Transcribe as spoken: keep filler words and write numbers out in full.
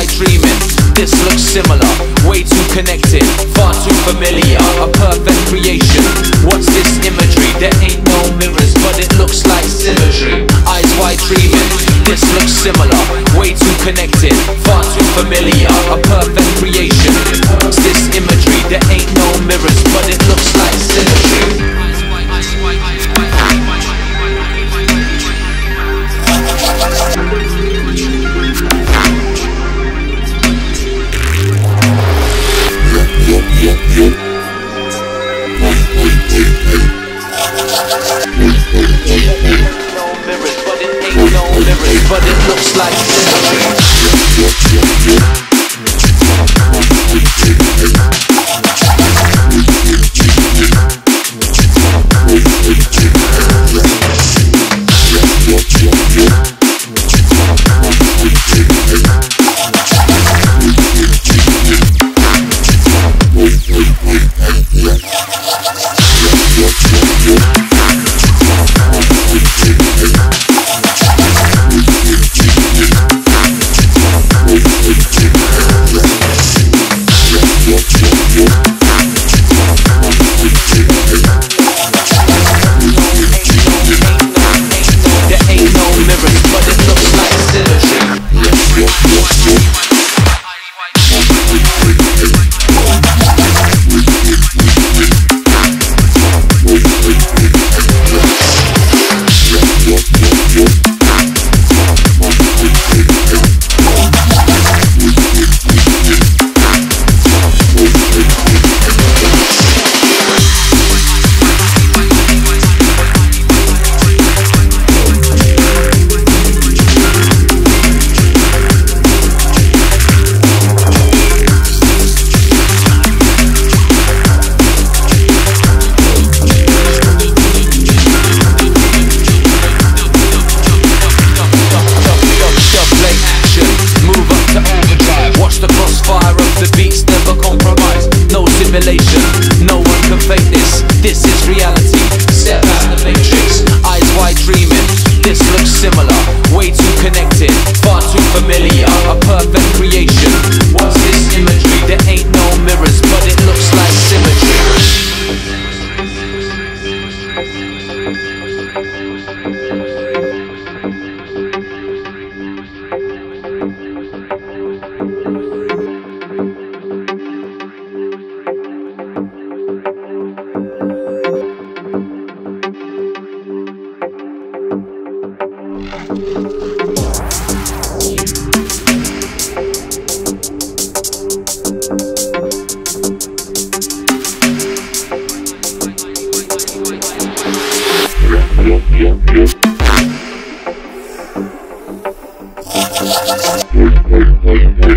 I dreaming? This looks similar, way too connected, far too familiar, a perfect creation. What's this imagery? There ain't no mirrors, but it looks like symmetry. Eyes wide dreaming, this looks similar, way too connected, far too familiar, a perfect creation. What's this imagery? There ain't no mirrors, but it looks like symmetry. But it looks like symmetry. Wait, wait, wait, wait.